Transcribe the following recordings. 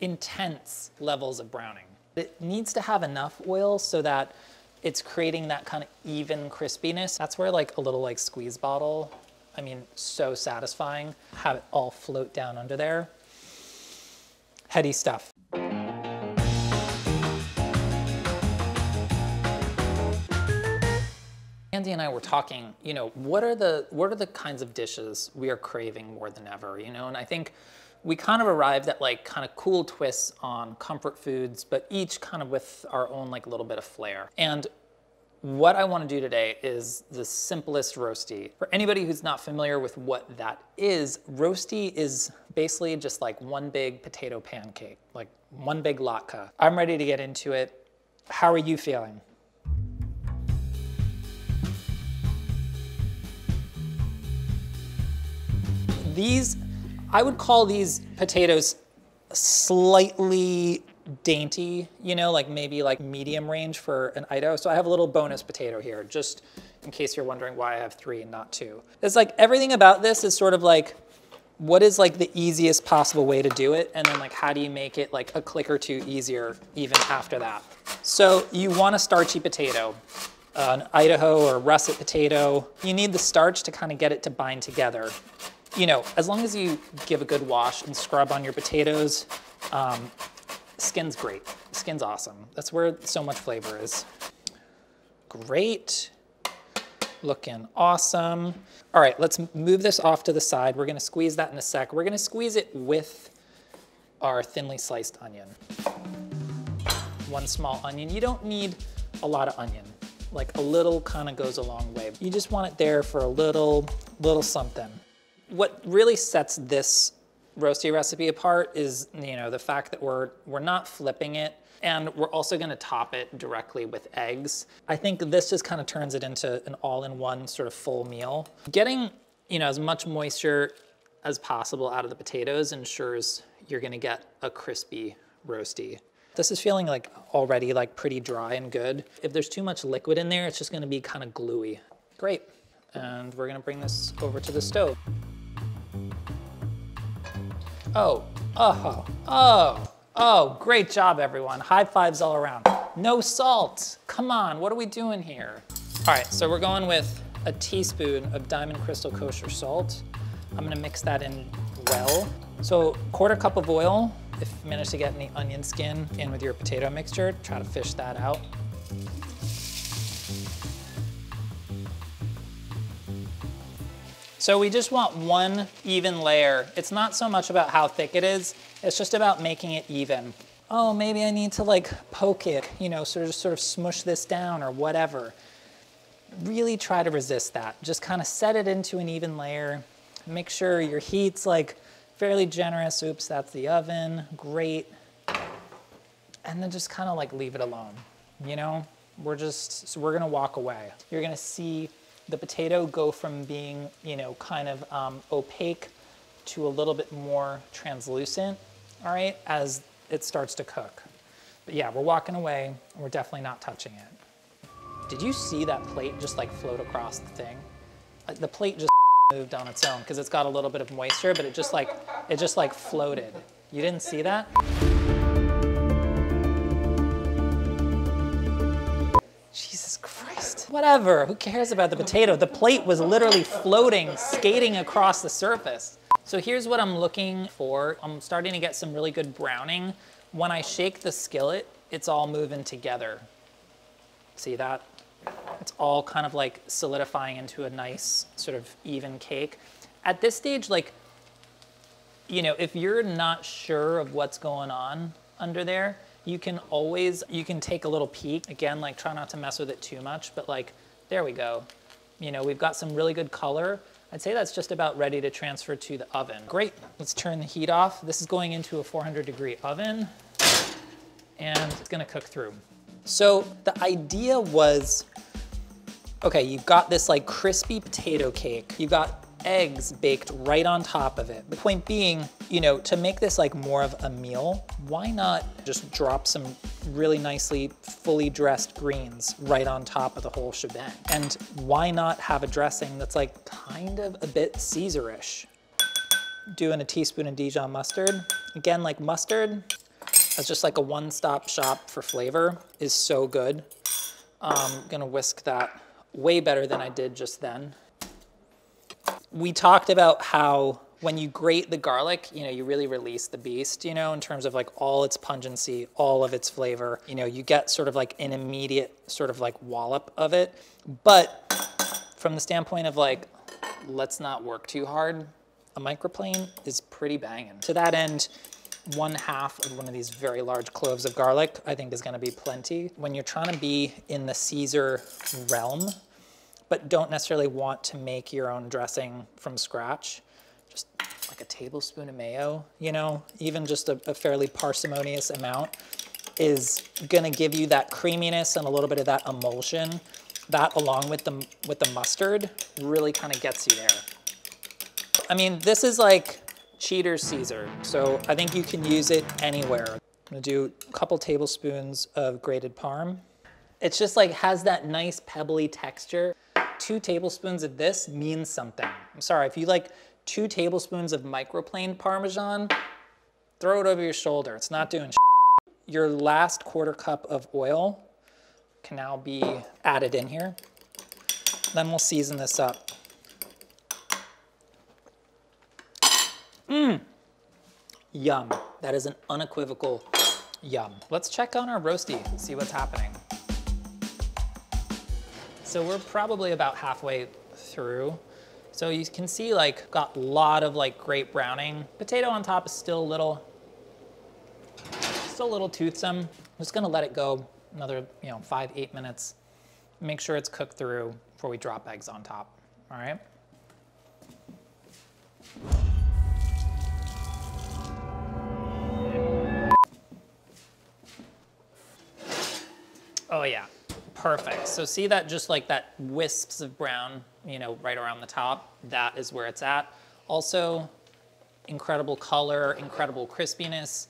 intense levels of browning. It needs to have enough oil so that it's creating that kind of even crispiness. That's where like a little like squeeze bottle, I mean, so satisfying. Have it all float down under there. Heady stuff. Andy and I were talking, you know, what are the kinds of dishes we are craving more than ever, you know? And I think we kind of arrived at like kind of cool twists on comfort foods, but each kind of with our own like little bit of flair. And what I want to do today is the simplest roasty. For anybody who's not familiar with what that is, roasty is basically just like one big potato pancake, like one big latke. I'm ready to get into it. How are you feeling? These, I would call these potatoes slightly dainty, you know, like maybe like medium range for an Idaho. So I have a little bonus potato here, just in case you're wondering why I have 3 and not 2. It's like everything about this is sort of like, what is like the easiest possible way to do it? And then like, how do you make it like a click or two easier even after that? So you want a starchy potato, an Idaho or russet potato. You need the starch to kind of get it to bind together. You know, as long as you give a good wash and scrub on your potatoes, skin's great. Skin's awesome. That's where so much flavor is. Great. Looking awesome. All right, let's move this off to the side. We're gonna squeeze that in a sec. We're gonna squeeze it with our thinly sliced onion. One small onion. You don't need a lot of onion. Like a little kind of goes a long way. You just want it there for a little something. What really sets this roasty recipe apart is, you know, the fact that we're not flipping it, and we're also gonna top it directly with eggs. I think this just kind of turns it into an all-in-one sort of full meal. Getting, you know, as much moisture as possible out of the potatoes ensures you're gonna get a crispy roasty. This is feeling like already like pretty dry and good. If there's too much liquid in there, it's just gonna be kind of gluey. Great, and we're gonna bring this over to the stove. Oh, great job, everyone. High fives all around. No salt. Come on, what are we doing here? All right, so we're going with a teaspoon of Diamond Crystal kosher salt. I'm gonna mix that in well. So 1/4 cup of oil. If you manage to get any onion skin in with your potato mixture, try to fish that out. So we just want one even layer. It's not so much about how thick it is, it's just about making it even. Oh, maybe I need to like poke it, you know, sort of smush this down or whatever. Really try to resist that. Just kind of set it into an even layer. Make sure your heat's like fairly generous. Oops, that's the oven, great. And then just kind of like leave it alone, you know? We're gonna walk away. You're gonna see the potato go from being, you know, kind of opaque to a little bit more translucent, all right, as it starts to cook. But yeah, we're walking away and we're definitely not touching it. Did you see that plate just like float across the thing? The plate just moved on its own because it's got a little bit of moisture, but it just like floated. You didn't see that? Whatever, who cares about the potato? The plate was literally floating, skating across the surface. So here's what I'm looking for. I'm starting to get some really good browning. When I shake the skillet, it's all moving together. See that? It's all kind of like solidifying into a nice sort of even cake. At this stage, like, you know, if you're not sure of what's going on under there, you can take a little peek. Again, like try not to mess with it too much, but like, there we go. You know, we've got some really good color. I'd say that's just about ready to transfer to the oven. Great, let's turn the heat off. This is going into a 400-degree oven and it's gonna cook through. So the idea was, okay, you've got this like crispy potato cake. You've got eggs baked right on top of it. The point being, you know, to make this like more of a meal, why not just drop some really nicely fully dressed greens right on top of the whole shebang? And why not have a dressing that's like kind of a bit Caesar-ish? Doing a teaspoon of Dijon mustard. Again, like mustard, as just like a one-stop shop for flavor is so good. I'm gonna whisk that way better than I did just then. We talked about how when you grate the garlic, you know, you really release the beast, you know, in terms of like all its pungency, all of its flavor. You know, you get sort of like an immediate sort of like wallop of it. But from the standpoint of like, let's not work too hard, a microplane is pretty banging. To that end, 1/2 of one of these very large cloves of garlic, I think, is gonna be plenty. When you're trying to be in the Caesar realm, but don't necessarily want to make your own dressing from scratch, just like a tablespoon of mayo, you know, even just a fairly parsimonious amount is gonna give you that creaminess and a little bit of that emulsion. That along with the mustard really kind of gets you there. I mean, this is like Cheater's Caesar, so I think you can use it anywhere. I'm gonna do a couple tablespoons of grated parm. It's just like has that nice pebbly texture. 2 tablespoons of this means something. I'm sorry, if you like 2 tablespoons of microplaned Parmesan, throw it over your shoulder. It's not doing shit. Your last 1/4 cup of oil can now be added in here. Then we'll season this up. Yum. That is an unequivocal yum. Let's check on our roasty, see what's happening. So we're probably about halfway through. So you can see like got a lot of like great browning. Potato on top is still a little toothsome. I'm just gonna let it go another, you know, 5–8 minutes. Make sure it's cooked through before we drop eggs on top, all right? Oh yeah, perfect. So see that just like that wisps of brown, you know, right around the top, that is where it's at. Also, incredible color, incredible crispiness.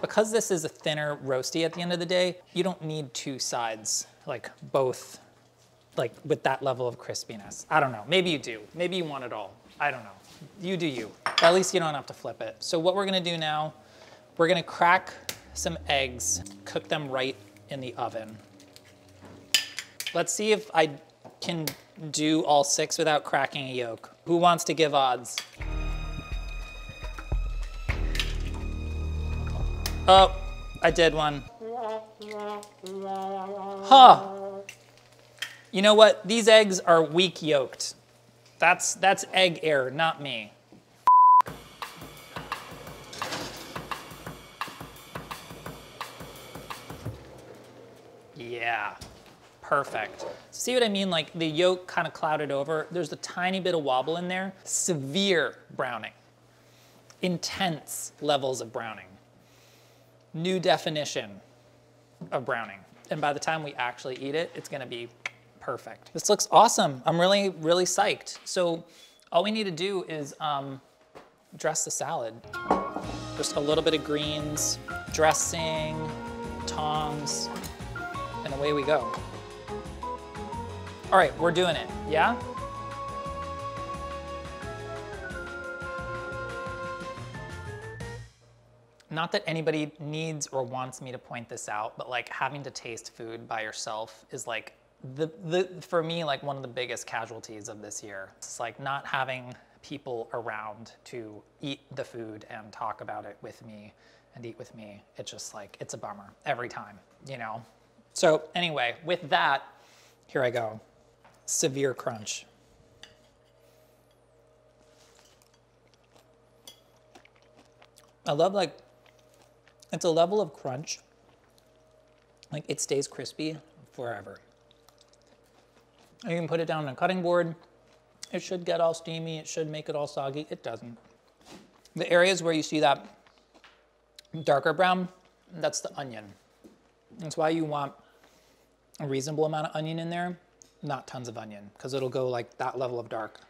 Because this is a thinner roasty at the end of the day, you don't need 2 sides, like both, like with that level of crispiness. I don't know, maybe you do. Maybe you want it all, I don't know. You do you, but at least you don't have to flip it. So what we're gonna do now, we're gonna crack some eggs, cook them right in the oven. Let's see if I can do all 6 without cracking a yolk. Who wants to give odds? Oh, I did one. Huh. You know what? These eggs are weak yolked. That's egg error, not me. Yeah, perfect. See what I mean? Like the yolk kind of clouded over. There's a tiny bit of wobble in there. Severe browning. Intense levels of browning. New definition of browning. And by the time we actually eat it, it's gonna be perfect. This looks awesome. I'm really, really psyched. So all we need to do is dress the salad. Just a little bit of greens, dressing, tongs, and away we go. All right, we're doing it, yeah? Not that anybody needs or wants me to point this out, but like having to taste food by yourself is like for me, like one of the biggest casualties of this year. It's like not having people around to eat the food and talk about it with me and eat with me. It's just like, it's a bummer every time, you know? So anyway, with that, here I go. Severe crunch. I love like, it's a level of crunch, like it stays crispy forever. You can put it down on a cutting board. It should get all steamy, it should make it all soggy, it doesn't. The areas where you see that darker brown, that's the onion. That's why you want a reasonable amount of onion in there, not tons of onion, because it'll go like that level of dark.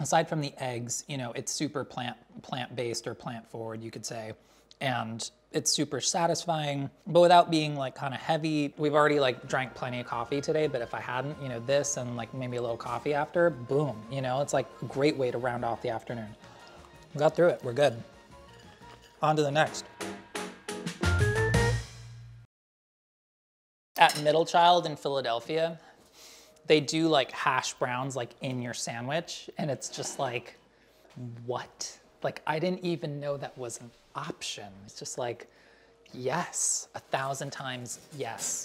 Aside from the eggs, you know, it's super plant-based or plant-forward, you could say, and it's super satisfying, but without being like kind of heavy. We've already like drank plenty of coffee today, but if I hadn't, you know, this and like maybe a little coffee after, boom, you know, it's like a great way to round off the afternoon. We got through it, we're good. On to the next. At Middle Child in Philadelphia, they do like hash browns like in your sandwich, and it's just like, what? Like, I didn't even know that was an option. It's just like, yes, 1,000 times yes.